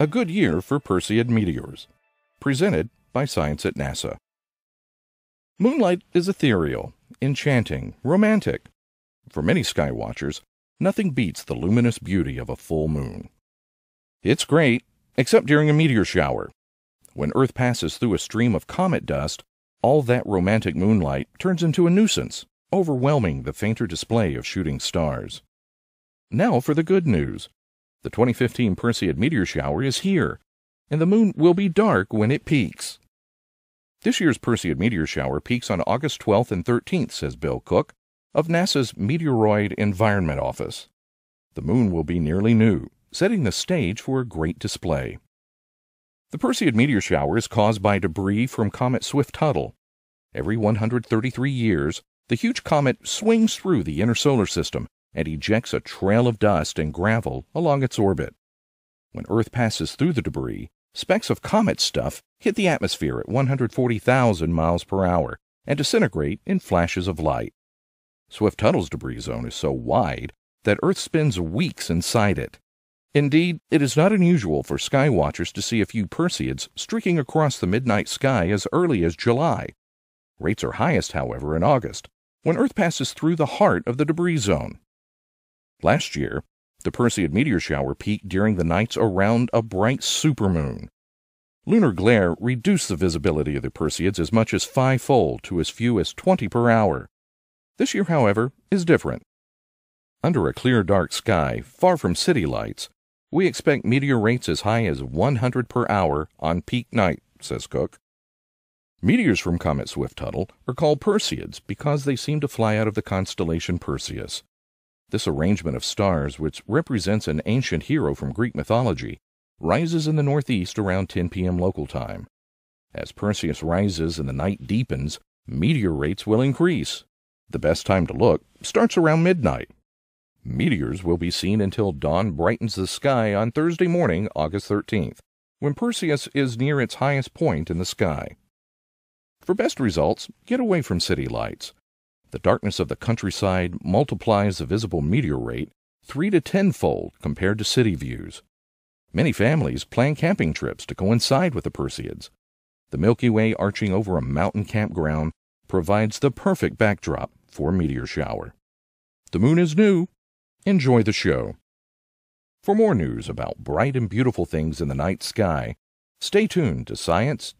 A Good Year for Perseid Meteors, presented by Science at NASA. Moonlight is ethereal, enchanting, romantic. For many sky watchers, nothing beats the luminous beauty of a full moon. It's great, except during a meteor shower. When Earth passes through a stream of comet dust, all that romantic moonlight turns into a nuisance, overwhelming the fainter display of shooting stars. Now for the good news. The 2015 Perseid meteor shower is here, and the moon will be dark when it peaks. This year's Perseid meteor shower peaks on August 12th and 13th, says Bill Cook, of NASA's Meteoroid Environment Office. The moon will be nearly new, setting the stage for a great display. The Perseid meteor shower is caused by debris from Comet Swift-Tuttle. Every 133 years, the huge comet swings through the inner solar system and ejects a trail of dust and gravel along its orbit. When Earth passes through the debris, specks of comet stuff hit the atmosphere at 140,000 miles per hour and disintegrate in flashes of light. Swift-Tuttle's debris zone is so wide that Earth spends weeks inside it. Indeed, it is not unusual for sky watchers to see a few Perseids streaking across the midnight sky as early as July. Rates are highest, however, in August, when Earth passes through the heart of the debris zone. Last year, the Perseid meteor shower peaked during the nights around a bright supermoon. Lunar glare reduced the visibility of the Perseids as much as fivefold to as few as 20 per hour. This year, however, is different. Under a clear dark sky, far from city lights, we expect meteor rates as high as 100 per hour on peak night, says Cook. Meteors from Comet Swift-Tuttle are called Perseids because they seem to fly out of the constellation Perseus. This arrangement of stars, which represents an ancient hero from Greek mythology, rises in the northeast around 10 p.m. local time. As Perseus rises and the night deepens, meteor rates will increase. The best time to look starts around midnight. Meteors will be seen until dawn brightens the sky on Thursday morning, August 13th, when Perseus is near its highest point in the sky. For best results, get away from city lights. The darkness of the countryside multiplies the visible meteor rate 3 to 10-fold compared to city views. Many families plan camping trips to coincide with the Perseids. The Milky Way arching over a mountain campground provides the perfect backdrop for a meteor shower. The moon is new. Enjoy the show. For more news about bright and beautiful things in the night sky, stay tuned to science.nasa.gov.